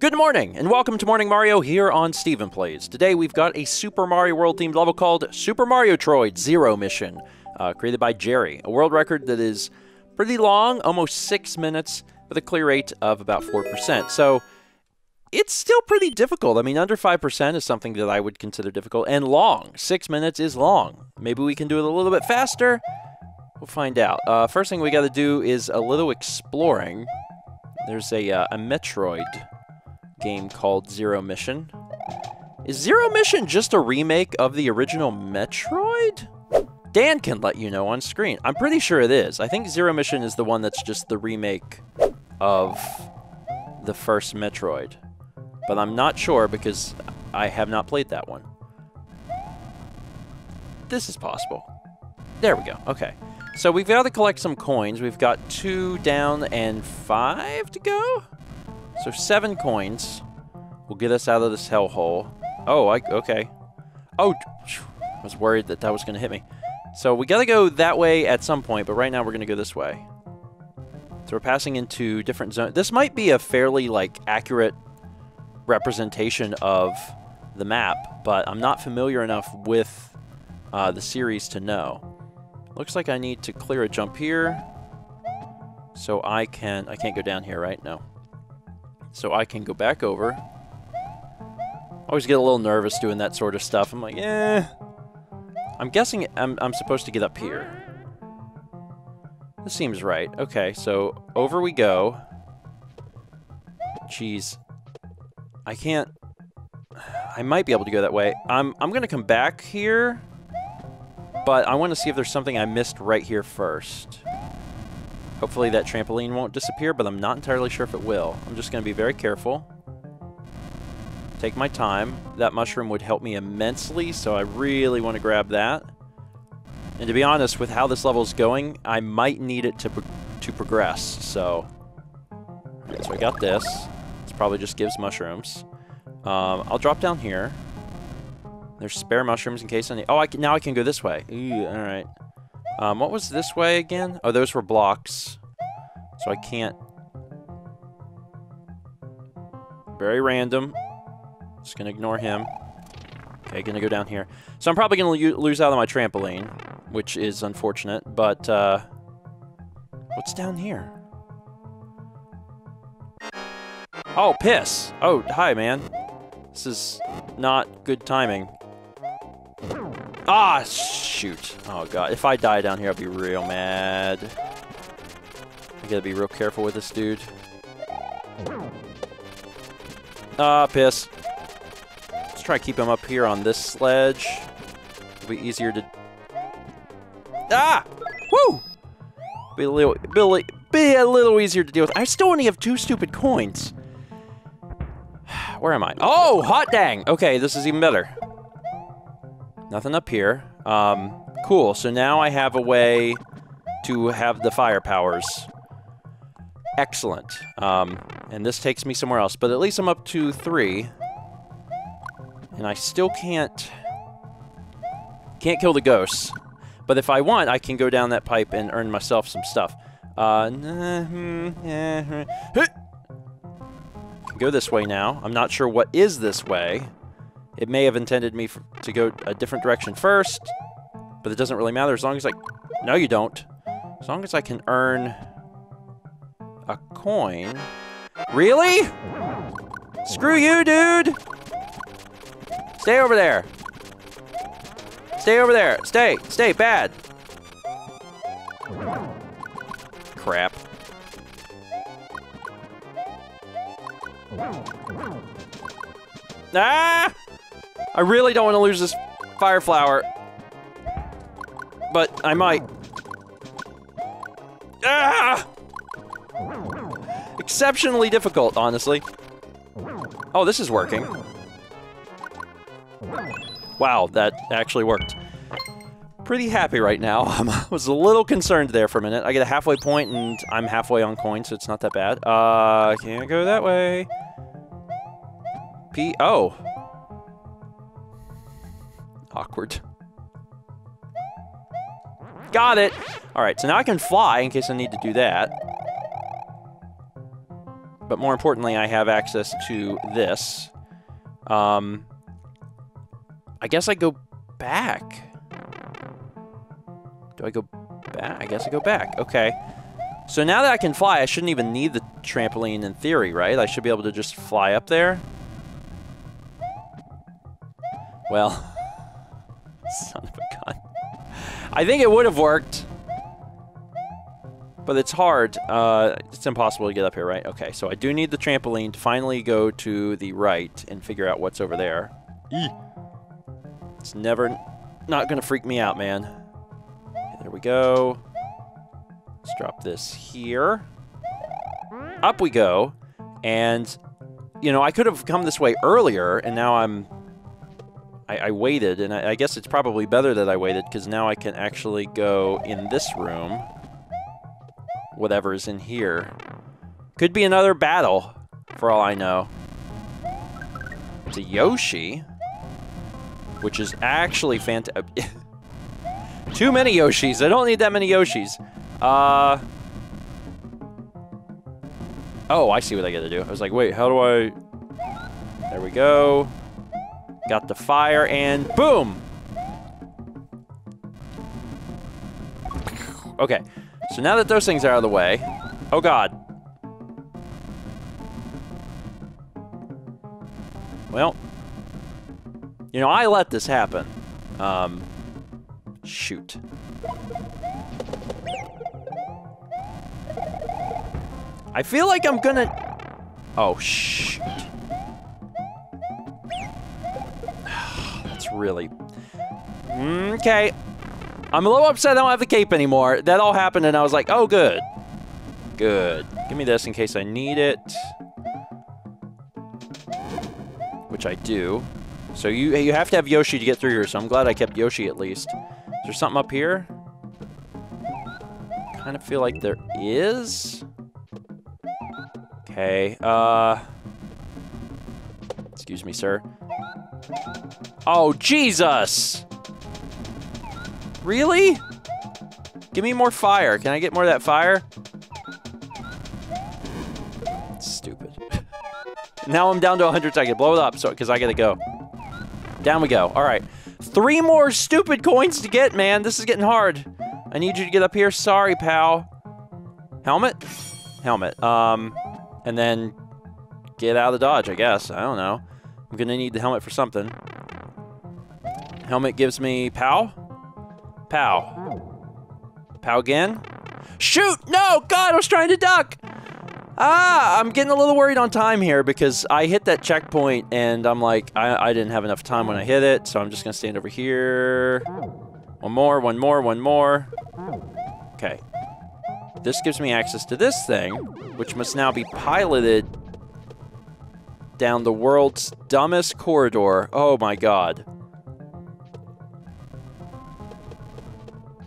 Good morning, and welcome to Morning Mario here on Stephen Plays. Today we've got a Super Mario World themed level called Super Mario Troid Zero Mission, created by Jerry. A world record that is pretty long, almost 6 minutes, with a clear rate of about 4%. So it's still pretty difficult. I mean, under 5% is something that I would consider difficult, and long. 6 minutes is long. Maybe we can do it a little bit faster. We'll find out. First thing we gotta do is a little exploring. There's a Metroid game called Zero Mission. Is Zero Mission just a remake of the original Metroid? Dan can let you know on screen. I'm pretty sure it is. I think Zero Mission is the one that's just the remake of the first Metroid. But I'm not sure because I have not played that one. This is possible. There we go, okay. So we've got to collect some coins. We've got 2 down and 5 to go? So 7 coins will get us out of this hellhole. Oh, okay. Oh, I was worried that that was gonna hit me. So we gotta go that way at some point, but right now we're gonna go this way. So we're passing into different zones. This might be a fairly, accurate representation of the map, but I'm not familiar enough with the series to know. Looks like I need to clear a jump here. So I can't go down here, right? No. So I can go back over. I always get a little nervous doing that sort of stuff. I'm like, eh. I'm guessing I'm supposed to get up here. This seems right. Okay, so over we go. Jeez. I can't... I might be able to go that way. I'm gonna come back here, but I want to see if there's something I missed right here first. Hopefully that trampoline won't disappear, but I'm not entirely sure if it will. I'm just going to be very careful. Take my time. That mushroom would help me immensely, so I really want to grab that. And to be honest, with how this level's going, I might need it to progress, so... Alright, so I got this. This probably just gives mushrooms. I'll drop down here. There's spare mushrooms in case I need... Oh, now I can go this way. Alright. What was this way again? Oh, those were blocks. So I can't... Very random. Just gonna ignore him. Okay, gonna go down here. So I'm probably gonna lose out on my trampoline, which is unfortunate, but, what's down here? Oh, piss! Oh, hi, man. This is not good timing. Ah, shoot. Oh, God. If I die down here, I'll be real mad. I gotta be real careful with this dude. Ah, piss. Let's try to keep him up here on this sledge. It'll be easier to... Ah! Woo! Be a little easier to deal with. I still only have 2 stupid coins. Where am I? Oh, hot dang! Okay, this is even better. Nothing up here. Cool, so now I have a way to have the fire powers. Excellent. And this takes me somewhere else, but at least I'm up to 3. And I still can't kill the ghosts. But if I want, I can go down that pipe and earn myself some stuff. Go this way now. I'm not sure what is this way. It may have intended me to go a different direction first, but it doesn't really matter as long as I... No, you don't. As long as I can earn a coin. Really? Screw you, dude! Stay over there. Stay over there. Stay, bad. Crap. Ah! I really don't want to lose this fire flower, but I might. Ah! Exceptionally difficult, honestly. Oh, this is working. Wow, that actually worked. Pretty happy right now. I was a little concerned there for a minute. I get a halfway point and I'm halfway on coin, so it's not that bad. Can't go that way. Oh. Awkward. Got it! Alright, so now I can fly in case I need to do that. But more importantly, I have access to this. I guess I go back. Do I go back? I guess I go back. Okay. So now that I can fly, I shouldn't even need the trampoline in theory, right? I should be able to just fly up there. Well, son of a gun. I think it would have worked. But it's hard. It's impossible to get up here, right? Okay, so I do need the trampoline to finally go to the right and figure out what's over there. Eek. It's never not gonna freak me out, man. Okay, there we go. Let's drop this here. Up we go. And, you know, I could have come this way earlier, and now I waited, and I guess it's probably better that I waited, because now I can actually go in this room. Whatever is in here. Could be another battle, for all I know. It's a Yoshi, which is actually fantastic. Too many Yoshis. I don't need that many Yoshis. Oh, I see what I gotta do. I was like, wait, how do I... There we go. Got the fire, and boom! Okay, so now that those things are out of the way... Oh god. Well... You know, I let this happen. Shoot. I feel like I'm gonna... Oh, shoot. Really. Okay. I'm a little upset I don't have the cape anymore. That all happened and I was like, oh, good. Good. Give me this in case I need it. Which I do. So you have to have Yoshi to get through here, so I'm glad I kept Yoshi at least. Is there something up here? Kind of feel like there is. Okay. Excuse me, sir. Oh, Jesus! Really? Give me more fire. Can I get more of that fire? Stupid. Now I'm down to 100 so I can blow it up, so because I gotta go. Down we go. Alright. 3 more stupid coins to get, man. This is getting hard. I need you to get up here. Sorry, pal. Helmet? Helmet. And then get out of the dodge, I guess. I don't know. I'm gonna need the helmet for something. Helmet gives me pow? Pow. Pow again? Shoot! No! God, I was trying to duck! Ah! I'm getting a little worried on time here because I hit that checkpoint and I'm like, I didn't have enough time when I hit it, so I'm just gonna stand over here. One more, one more, one more. Okay. This gives me access to this thing, which must now be piloted down the world's dumbest corridor. Oh my god.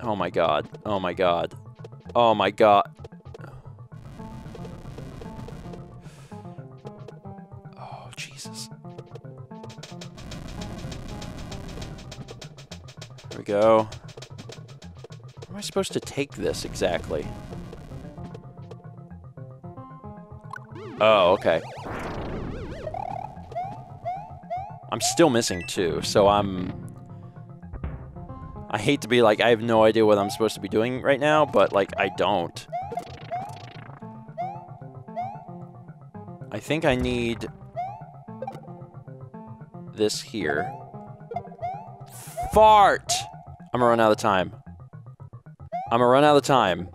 Oh my god. Oh my god. Oh my god. Oh Jesus. There we go. Where am I supposed to take this exactly? Oh, okay. I'm still missing 2, so I hate to be like, I have no idea what I'm supposed to be doing right now, but, like, I don't. I think I need... this here. Fart! I'm gonna run out of time. I'm gonna run out of time.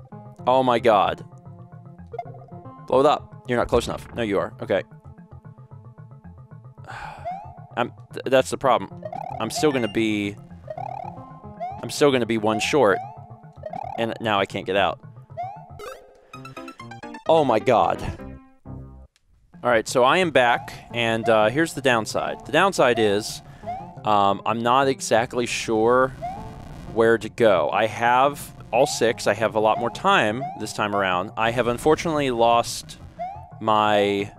Oh my god. Blow it up. You're not close enough. No, you are. Okay. That's the problem. I'm still gonna be 1 short, and now I can't get out. Oh my god. Alright, so I am back, and here's the downside. The downside is, I'm not exactly sure where to go. I have all 6, I have a lot more time this time around. I have unfortunately lost my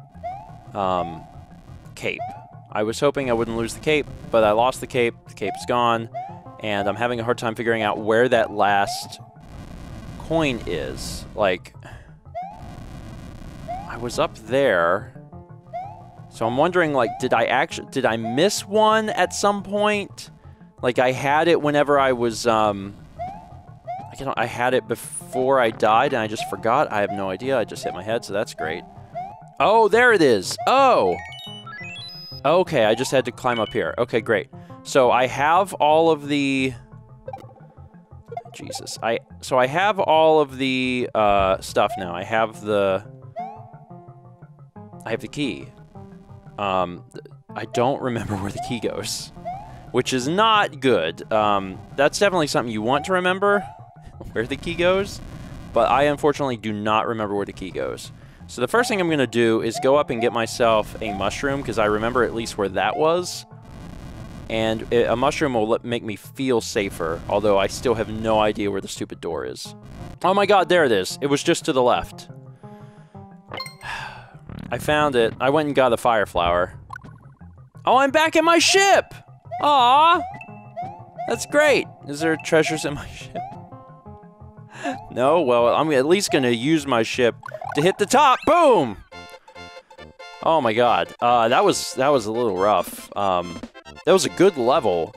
cape. I was hoping I wouldn't lose the cape, but I lost the cape, the cape's gone, and I'm having a hard time figuring out where that last coin is. Like, I I was up there. So I'm wondering, like, did I miss one at some point? Like, I had it whenever I was, I had it before I died and I just forgot. I have no idea. I just hit my head, so that's great. Oh, there it is. Oh! Okay, I just had to climb up here. Okay, great. So I have all of the... Jesus. So I have all of the stuff now. I have the key. I don't remember where the key goes, which is not good. That's definitely something you want to remember, where the key goes, but I unfortunately do not remember where the key goes. So the first thing I'm going to do is go up and get myself a mushroom, because I remember at least where that was. And a mushroom will make me feel safer, although I still have no idea where the stupid door is. Oh my god, there it is. It was just to the left. I found it. I went and got a fire flower. Oh, I'm back in my ship! Aww! That's great. Is there treasures in my ship? No? Well, I'm at least gonna use my ship to hit the top. Boom! Oh my god. That was a little rough. That was a good level,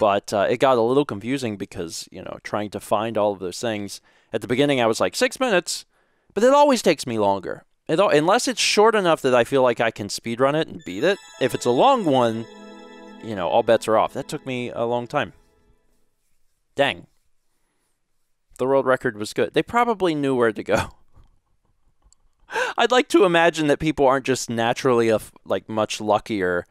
but it got a little confusing because, you know, trying to find all of those things. At the beginning, I was like, 6 minutes, but it always takes me longer. Unless it's short enough that I feel like I can speedrun it and beat it. If it's a long one, you know, all bets are off. That took me a long time. Dang. The world record was good. They probably knew where to go. I'd like to imagine that people aren't just naturally, like, much luckier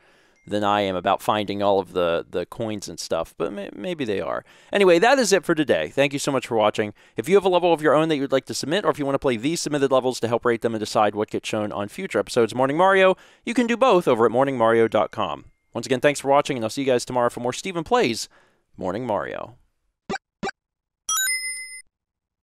than I am about finding all of the coins and stuff, but maybe they are. Anyway, that is it for today. Thank you so much for watching. If you have a level of your own that you'd like to submit, or if you want to play these submitted levels to help rate them and decide what gets shown on future episodes of Morning Mario, you can do both over at MorningMario.com. Once again, thanks for watching, and I'll see you guys tomorrow for more Stephen Plays Morning Mario.